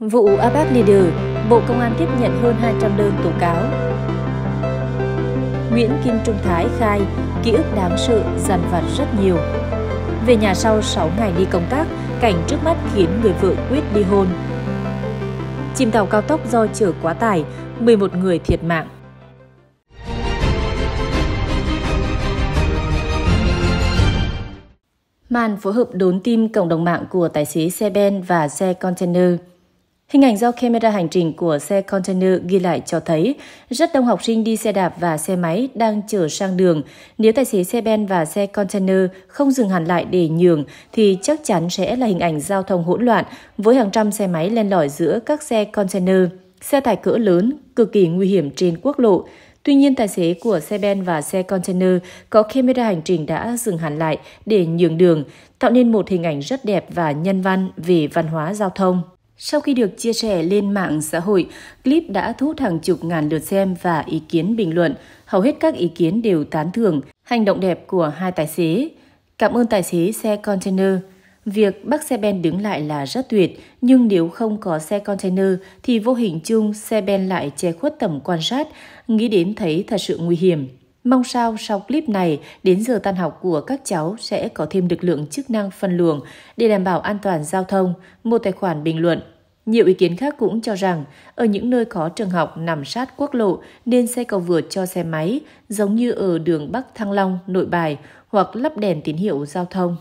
Vụ Apax Leaders, Bộ Công an tiếp nhận hơn 200 đơn tố cáo. Nguyễn Kim Trung Thái khai, ký ức đáng sợ, dằn vặt rất nhiều. Về nhà sau 6 ngày đi công tác, cảnh trước mắt khiến người vợ quyết ly hôn. Chìm tàu cao tốc do chở quá tải, 11 người thiệt mạng. Màn phối hợp đốn tim cộng đồng mạng của tài xế xe ben và xe container. Hình ảnh do camera hành trình của xe container ghi lại cho thấy rất đông học sinh đi xe đạp và xe máy đang chở sang đường. Nếu tài xế xe ben và xe container không dừng hẳn lại để nhường thì chắc chắn sẽ là hình ảnh giao thông hỗn loạn với hàng trăm xe máy len lỏi giữa các xe container, xe tải cỡ lớn, cực kỳ nguy hiểm trên quốc lộ. Tuy nhiên, tài xế của xe ben và xe container có camera hành trình đã dừng hẳn lại để nhường đường, tạo nên một hình ảnh rất đẹp và nhân văn về văn hóa giao thông. Sau khi được chia sẻ lên mạng xã hội, clip đã thu hút hàng chục ngàn lượt xem và ý kiến bình luận. Hầu hết các ý kiến đều tán thưởng hành động đẹp của hai tài xế. Cảm ơn tài xế xe container. Việc bắt xe ben đứng lại là rất tuyệt, nhưng nếu không có xe container thì vô hình chung xe ben lại che khuất tầm quan sát, nghĩ đến thấy thật sự nguy hiểm. Mong sao sau clip này, đến giờ tan học của các cháu sẽ có thêm lực lượng chức năng phân luồng để đảm bảo an toàn giao thông, một tài khoản bình luận. Nhiều ý kiến khác cũng cho rằng, ở những nơi có trường học nằm sát quốc lộ nên xe cầu vượt cho xe máy, giống như ở đường Bắc Thăng Long, Nội Bài, hoặc lắp đèn tín hiệu giao thông.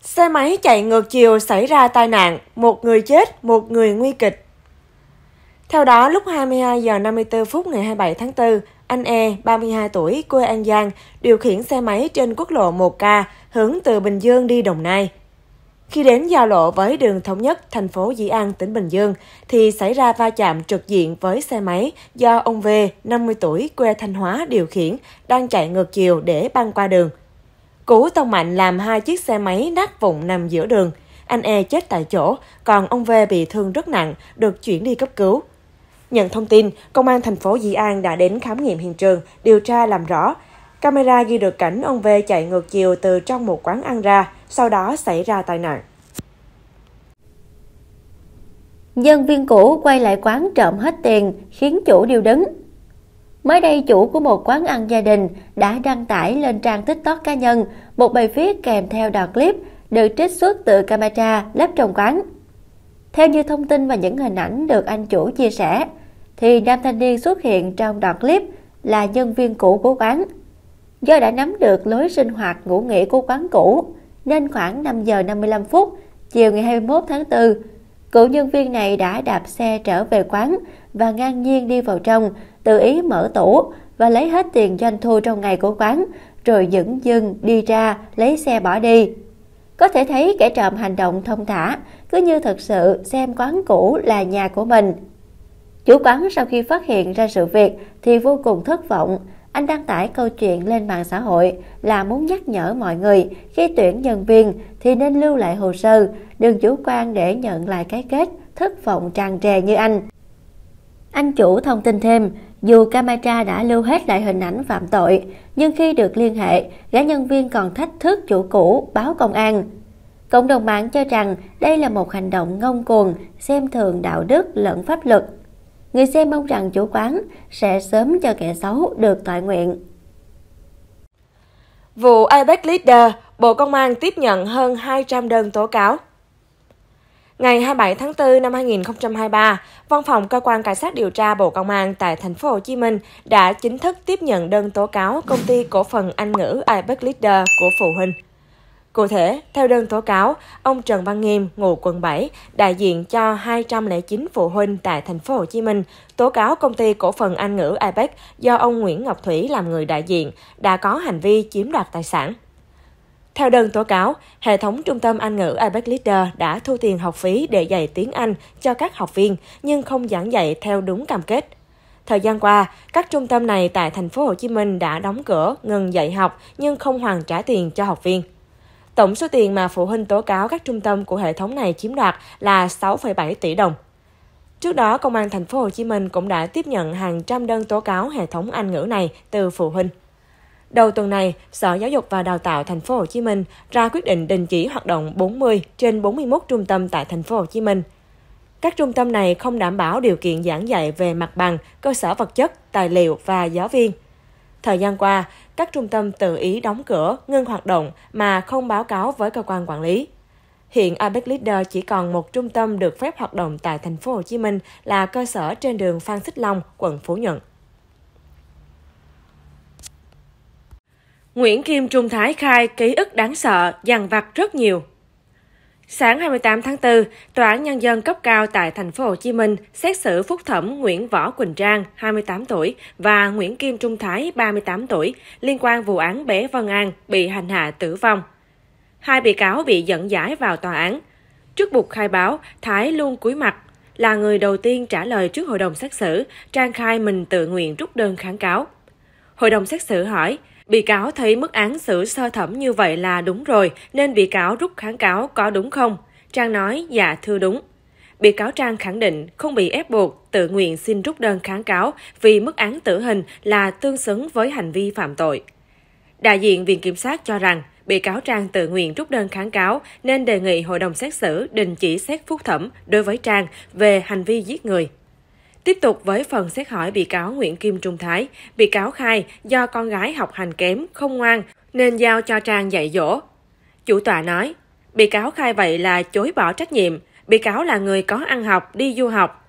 Xe máy chạy ngược chiều xảy ra tai nạn, một người chết, một người nguy kịch. Theo đó, lúc 22h54 ngày 27 tháng 4, anh E, 32 tuổi, quê An Giang, điều khiển xe máy trên quốc lộ 1K, hướng từ Bình Dương đi Đồng Nai. Khi đến giao lộ với đường Thống Nhất, thành phố Dĩ An, tỉnh Bình Dương, thì xảy ra va chạm trực diện với xe máy do ông V, 50 tuổi, quê Thanh Hóa, điều khiển, đang chạy ngược chiều để băng qua đường. Cú tông mạnh làm hai chiếc xe máy nát vụn nằm giữa đường. Anh E chết tại chỗ, còn ông V bị thương rất nặng, được chuyển đi cấp cứu. Nhận thông tin, Công an thành phố Dĩ An đã đến khám nghiệm hiện trường, điều tra làm rõ. Camera ghi được cảnh ông V chạy ngược chiều từ trong một quán ăn ra, sau đó xảy ra tai nạn. Nhân viên cũ quay lại quán trộm hết tiền, khiến chủ điêu đứng. Mới đây, chủ của một quán ăn gia đình đã đăng tải lên trang TikTok cá nhân một bài viết kèm theo đoạn clip được trích xuất từ camera lắp trong quán. Theo như thông tin và những hình ảnh được anh chủ chia sẻ, thì nam thanh niên xuất hiện trong đoạn clip là nhân viên cũ của quán. Do đã nắm được lối sinh hoạt ngủ nghỉ của quán cũ, nên khoảng 5h55 chiều ngày 21 tháng 4, cựu nhân viên này đã đạp xe trở về quán và ngang nhiên đi vào trong, tự ý mở tủ và lấy hết tiền doanh thu trong ngày của quán, rồi dửng dưng đi ra lấy xe bỏ đi. Có thể thấy kẻ trộm hành động thông thả, cứ như thật sự xem quán cũ là nhà của mình. Chủ quán sau khi phát hiện ra sự việc thì vô cùng thất vọng. Anh đăng tải câu chuyện lên mạng xã hội là muốn nhắc nhở mọi người khi tuyển nhân viên thì nên lưu lại hồ sơ, đừng chủ quan để nhận lại cái kết thất vọng tràn trề như anh. Anh chủ thông tin thêm, dù camera đã lưu hết lại hình ảnh phạm tội, nhưng khi được liên hệ, gã nhân viên còn thách thức chủ cũ báo công an. Cộng đồng mạng cho rằng đây là một hành động ngông cuồng, xem thường đạo đức lẫn pháp luật. Người xem mong rằng chủ quán sẽ sớm cho kẻ xấu được toại nguyện. Vụ Apax Leaders, Bộ Công an tiếp nhận hơn 200 đơn tố cáo. Ngày 27 tháng 4 năm 2023, Văn phòng Cơ quan Cảnh sát điều tra Bộ Công an tại thành phố Hồ Chí Minh đã chính thức tiếp nhận đơn tố cáo công ty cổ phần Anh ngữ Apax Leaders của phụ huynh. Cụ thể, theo đơn tố cáo, ông Trần Văn Nghiêm, ngụ quận 7, đại diện cho 209 phụ huynh tại thành phố Hồ Chí Minh, tố cáo công ty cổ phần Anh ngữ Apax do ông Nguyễn Ngọc Thủy làm người đại diện đã có hành vi chiếm đoạt tài sản. Theo đơn tố cáo, hệ thống trung tâm Anh ngữ Apax Leaders đã thu tiền học phí để dạy tiếng Anh cho các học viên nhưng không giảng dạy theo đúng cam kết. Thời gian qua, các trung tâm này tại thành phố Hồ Chí Minh đã đóng cửa, ngừng dạy học nhưng không hoàn trả tiền cho học viên. Tổng số tiền mà phụ huynh tố cáo các trung tâm của hệ thống này chiếm đoạt là 6,7 tỷ đồng. Trước đó, Công an thành phố Hồ Chí Minh cũng đã tiếp nhận hàng trăm đơn tố cáo hệ thống Anh ngữ này từ phụ huynh. Đầu tuần này, Sở Giáo dục và Đào tạo Thành phố Hồ Chí Minh ra quyết định đình chỉ hoạt động 40 trên 41 trung tâm tại Thành phố Hồ Chí Minh. Các trung tâm này không đảm bảo điều kiện giảng dạy về mặt bằng, cơ sở vật chất, tài liệu và giáo viên. Thời gian qua, các trung tâm tự ý đóng cửa, ngưng hoạt động mà không báo cáo với cơ quan quản lý. Hiện Apax Leaders chỉ còn một trung tâm được phép hoạt động tại Thành phố Hồ Chí Minh là cơ sở trên đường Phan Xích Long, quận Phú Nhuận. Nguyễn Kim Trung Thái khai ký ức đáng sợ, dằn vặt rất nhiều. Sáng 28 tháng 4, Tòa án Nhân dân cấp cao tại Thành phố Hồ Chí Minh xét xử phúc thẩm Nguyễn Võ Quỳnh Trang, 28 tuổi và Nguyễn Kim Trung Thái, 38 tuổi liên quan vụ án bé Văn An bị hành hạ tử vong. Hai bị cáo bị dẫn giải vào tòa án. Trước buộc khai báo, Thái luôn cúi mặt. Là người đầu tiên trả lời trước hội đồng xét xử, Trang khai mình tự nguyện rút đơn kháng cáo. Hội đồng xét xử hỏi, bị cáo thấy mức án xử sơ thẩm như vậy là đúng rồi nên bị cáo rút kháng cáo có đúng không? Trang nói, dạ thưa đúng. Bị cáo Trang khẳng định không bị ép buộc, tự nguyện xin rút đơn kháng cáo vì mức án tử hình là tương xứng với hành vi phạm tội. Đại diện Viện Kiểm sát cho rằng, bị cáo Trang tự nguyện rút đơn kháng cáo nên đề nghị hội đồng xét xử đình chỉ xét phúc thẩm đối với Trang về hành vi giết người. Tiếp tục với phần xét hỏi bị cáo Nguyễn Kim Trung Thái, bị cáo khai do con gái học hành kém, không ngoan nên giao cho Trang dạy dỗ. Chủ tọa nói, bị cáo khai vậy là chối bỏ trách nhiệm, bị cáo là người có ăn học, đi du học.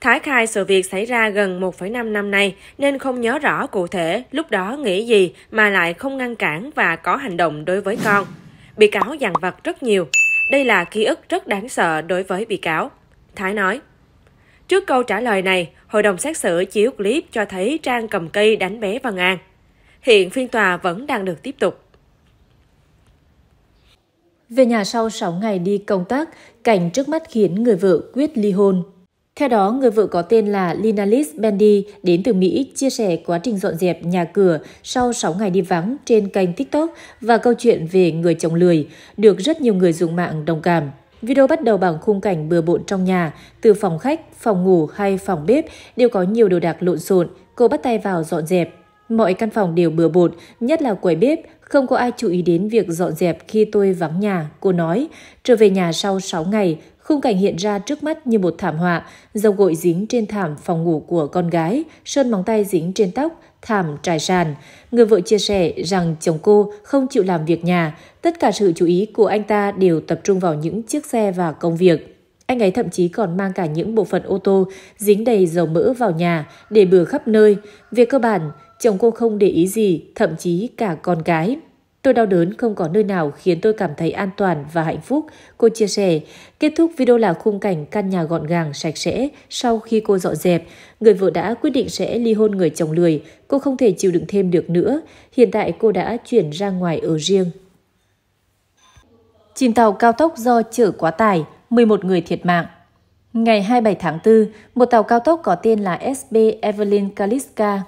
Thái khai sự việc xảy ra gần 1,5 năm nay nên không nhớ rõ cụ thể lúc đó nghĩ gì mà lại không ngăn cản và có hành động đối với con. Bị cáo dằn vặt rất nhiều. Đây là ký ức rất đáng sợ đối với bị cáo. Thái nói. Trước câu trả lời này, hội đồng xét xử chiếu clip cho thấy Trang cầm cây đánh bé Văn An. Hiện phiên tòa vẫn đang được tiếp tục. Về nhà sau 6 ngày đi công tác, cảnh trước mắt khiến người vợ quyết ly hôn. Theo đó, người vợ có tên là Linalis Bendy đến từ Mỹ chia sẻ quá trình dọn dẹp nhà cửa sau 6 ngày đi vắng trên kênh TikTok và câu chuyện về người chồng lười, được rất nhiều người dùng mạng đồng cảm. Video bắt đầu bằng khung cảnh bừa bộn trong nhà, từ phòng khách, phòng ngủ hay phòng bếp đều có nhiều đồ đạc lộn xộn, cô bắt tay vào dọn dẹp. Mọi căn phòng đều bừa bộn, nhất là quầy bếp, không có ai chú ý đến việc dọn dẹp khi tôi vắng nhà, cô nói. Trở về nhà sau 6 ngày, khung cảnh hiện ra trước mắt như một thảm họa, dầu gội dính trên thảm phòng ngủ của con gái, sơn móng tay dính trên tóc, thảm trải sàn. Người vợ chia sẻ rằng chồng cô không chịu làm việc nhà, tất cả sự chú ý của anh ta đều tập trung vào những chiếc xe và công việc. Anh ấy thậm chí còn mang cả những bộ phận ô tô dính đầy dầu mỡ vào nhà để bừa khắp nơi. Về cơ bản, chồng cô không để ý gì, thậm chí cả con cái. Tôi đau đớn không có nơi nào khiến tôi cảm thấy an toàn và hạnh phúc, cô chia sẻ. Kết thúc video là khung cảnh căn nhà gọn gàng, sạch sẽ. Sau khi cô dọn dẹp, người vợ đã quyết định sẽ ly hôn người chồng lười. Cô không thể chịu đựng thêm được nữa. Hiện tại cô đã chuyển ra ngoài ở riêng. Chìm tàu cao tốc do chở quá tải, 11 người thiệt mạng. Ngày 27 tháng 4, một tàu cao tốc có tên là SB Evelyn Caliska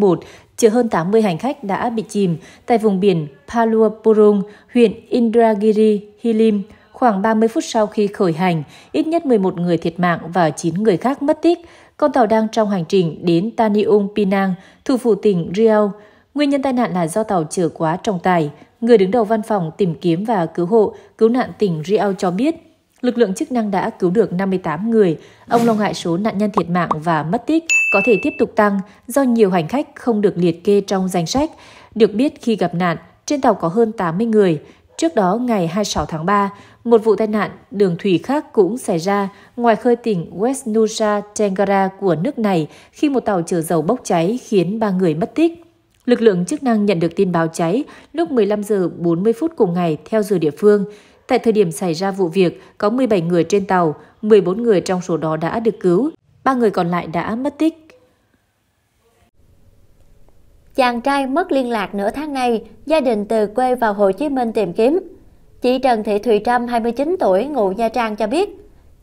01 chở hơn 80 hành khách đã bị chìm tại vùng biển Paluapurung, huyện Indragiri Hilim. Khoảng 30 phút sau khi khởi hành, ít nhất 11 người thiệt mạng và 9 người khác mất tích. Con tàu đang trong hành trình đến Tanjung Pinang, thủ phủ tỉnh Riau. Nguyên nhân tai nạn là do tàu chở quá trọng tải. Người đứng đầu văn phòng tìm kiếm và cứu hộ, cứu nạn tỉnh Riau cho biết, lực lượng chức năng đã cứu được 58 người. Ông lo ngại số nạn nhân thiệt mạng và mất tích có thể tiếp tục tăng do nhiều hành khách không được liệt kê trong danh sách. Được biết khi gặp nạn, trên tàu có hơn 80 người. Trước đó, ngày 26 tháng 3, một vụ tai nạn đường thủy khác cũng xảy ra ngoài khơi tỉnh West Nusa Tenggara của nước này khi một tàu chở dầu bốc cháy khiến 3 người mất tích. Lực lượng chức năng nhận được tin báo cháy lúc 15 giờ 40 phút cùng ngày theo giờ địa phương. Tại thời điểm xảy ra vụ việc, có 17 người trên tàu, 14 người trong số đó đã được cứu, 3 người còn lại đã mất tích. Chàng trai mất liên lạc nửa tháng nay, gia đình từ quê vào Hồ Chí Minh tìm kiếm. Chị Trần Thị Thùy Trâm, 29 tuổi, ngụ Nha Trang cho biết,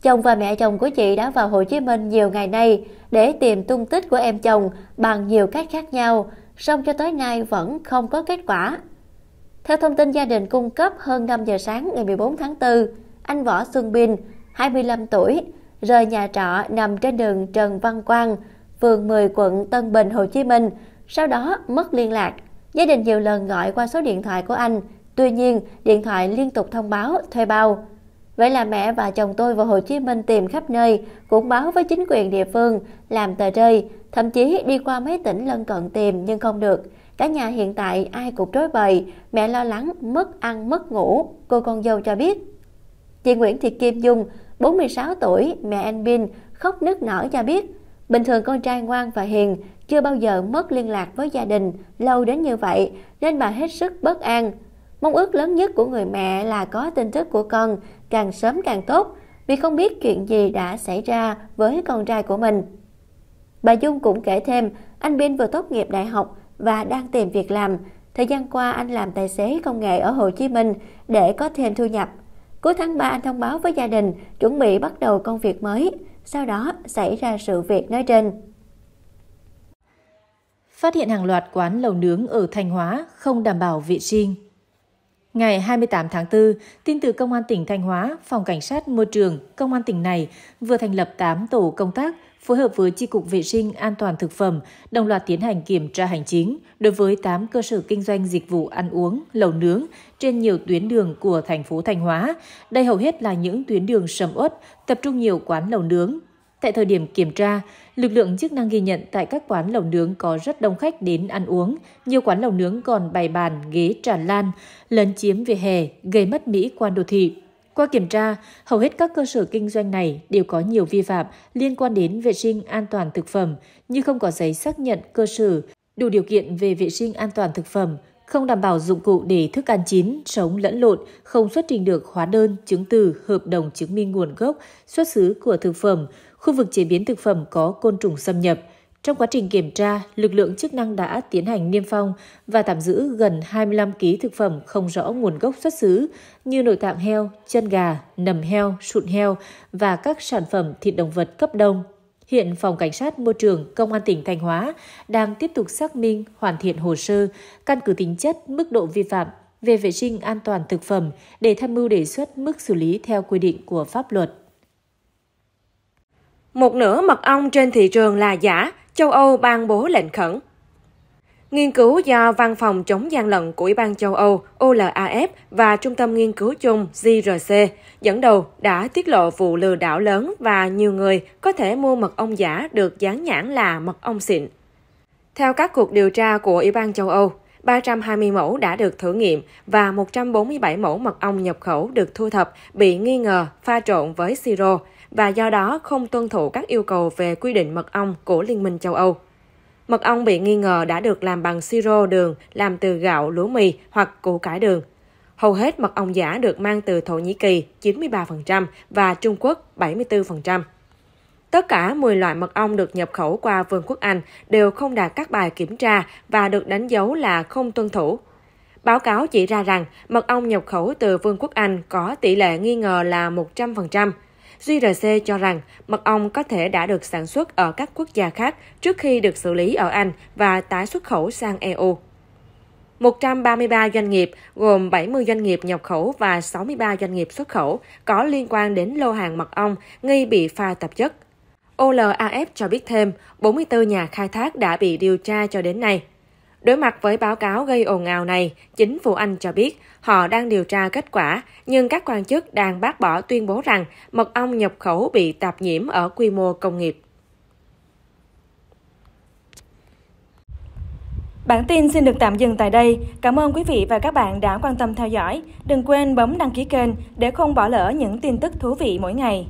chồng và mẹ chồng của chị đã vào Hồ Chí Minh nhiều ngày nay để tìm tung tích của em chồng bằng nhiều cách khác nhau, song cho tới nay vẫn không có kết quả. Theo thông tin gia đình cung cấp, hơn 5 giờ sáng ngày 14 tháng 4, anh Võ Xuân Bình, 25 tuổi, rời nhà trọ nằm trên đường Trần Văn Quang, phường 10, quận Tân Bình, Hồ Chí Minh, sau đó mất liên lạc. Gia đình nhiều lần gọi qua số điện thoại của anh, tuy nhiên điện thoại liên tục thông báo thuê bao. Vậy là mẹ và chồng tôi vào Hồ Chí Minh tìm khắp nơi, cũng báo với chính quyền địa phương, làm tờ rơi, thậm chí đi qua mấy tỉnh lân cận tìm nhưng không được. Cả nhà hiện tại ai cũng rối bời, mẹ lo lắng, mất ăn, mất ngủ, cô con dâu cho biết. Chị Nguyễn Thị Kim Dung, 46 tuổi, mẹ anh Bin, khóc nức nở cho biết, bình thường con trai ngoan và hiền, chưa bao giờ mất liên lạc với gia đình lâu đến như vậy, nên bà hết sức bất an. Mong ước lớn nhất của người mẹ là có tin tức của con, càng sớm càng tốt, vì không biết chuyện gì đã xảy ra với con trai của mình. Bà Dung cũng kể thêm, anh Bin vừa tốt nghiệp đại học và đang tìm việc làm. Thời gian qua anh làm tài xế công nghệ ở Hồ Chí Minh để có thêm thu nhập. Cuối tháng 3 anh thông báo với gia đình, chuẩn bị bắt đầu công việc mới. Sau đó xảy ra sự việc nói trên. Phát hiện hàng loạt quán lẩu nướng ở Thanh Hóa không đảm bảo vệ sinh. Ngày 28 tháng 4, tin từ Công an tỉnh Thanh Hóa, Phòng Cảnh sát Môi trường, Công an tỉnh này vừa thành lập 8 tổ công tác phối hợp với Chi cục Vệ sinh An toàn Thực phẩm, đồng loạt tiến hành kiểm tra hành chính đối với 8 cơ sở kinh doanh dịch vụ ăn uống, lẩu nướng trên nhiều tuyến đường của thành phố Thanh Hóa. Đây hầu hết là những tuyến đường sầm uất, tập trung nhiều quán lẩu nướng. Tại thời điểm kiểm tra, lực lượng chức năng ghi nhận tại các quán lẩu nướng có rất đông khách đến ăn uống. Nhiều quán lẩu nướng còn bày bàn, ghế tràn lan, lấn chiếm vỉa hè, gây mất mỹ quan đô thị. Qua kiểm tra, hầu hết các cơ sở kinh doanh này đều có nhiều vi phạm liên quan đến vệ sinh an toàn thực phẩm như không có giấy xác nhận cơ sở đủ điều kiện về vệ sinh an toàn thực phẩm, không đảm bảo dụng cụ để thức ăn chín, sống lẫn lộn, không xuất trình được hóa đơn, chứng từ, hợp đồng chứng minh nguồn gốc, xuất xứ của thực phẩm, khu vực chế biến thực phẩm có côn trùng xâm nhập. Trong quá trình kiểm tra, lực lượng chức năng đã tiến hành niêm phong và tạm giữ gần 25 kg thực phẩm không rõ nguồn gốc xuất xứ như nội tạng heo, chân gà, nầm heo, sụn heo và các sản phẩm thịt động vật cấp đông. Hiện Phòng Cảnh sát Môi trường Công an tỉnh Thanh Hóa đang tiếp tục xác minh, hoàn thiện hồ sơ, căn cứ tính chất, mức độ vi phạm về vệ sinh an toàn thực phẩm để tham mưu đề xuất mức xử lý theo quy định của pháp luật. Một nửa mật ong trên thị trường là giả, châu Âu ban bố lệnh khẩn. Nghiên cứu do Văn phòng chống gian lận của Ủy ban châu Âu OLAF và Trung tâm Nghiên cứu chung JRC dẫn đầu đã tiết lộ vụ lừa đảo lớn và nhiều người có thể mua mật ong giả được dán nhãn là mật ong xịn. Theo các cuộc điều tra của Ủy ban châu Âu, 320 mẫu đã được thử nghiệm và 147 mẫu mật ong nhập khẩu được thu thập bị nghi ngờ pha trộn với siro và do đó không tuân thủ các yêu cầu về quy định mật ong của Liên minh châu Âu. Mật ong bị nghi ngờ đã được làm bằng siro đường, làm từ gạo, lúa mì hoặc củ cải đường. Hầu hết mật ong giả được mang từ Thổ Nhĩ Kỳ 93% và Trung Quốc 74%. Tất cả 10 loại mật ong được nhập khẩu qua Vương quốc Anh đều không đạt các bài kiểm tra và được đánh dấu là không tuân thủ. Báo cáo chỉ ra rằng mật ong nhập khẩu từ Vương quốc Anh có tỷ lệ nghi ngờ là 100%. JRC cho rằng mật ong có thể đã được sản xuất ở các quốc gia khác trước khi được xử lý ở Anh và tái xuất khẩu sang EU. 133 doanh nghiệp, gồm 70 doanh nghiệp nhập khẩu và 63 doanh nghiệp xuất khẩu, có liên quan đến lô hàng mật ong nghi bị pha tạp chất. OLAF cho biết thêm, 44 nhà khai thác đã bị điều tra cho đến nay. Đối mặt với báo cáo gây ồn ào này, chính phủ Anh cho biết họ đang điều tra kết quả, nhưng các quan chức đang bác bỏ tuyên bố rằng mật ong nhập khẩu bị tạp nhiễm ở quy mô công nghiệp. Bản tin xin được tạm dừng tại đây. Cảm ơn quý vị và các bạn đã quan tâm theo dõi. Đừng quên bấm đăng ký kênh để không bỏ lỡ những tin tức thú vị mỗi ngày.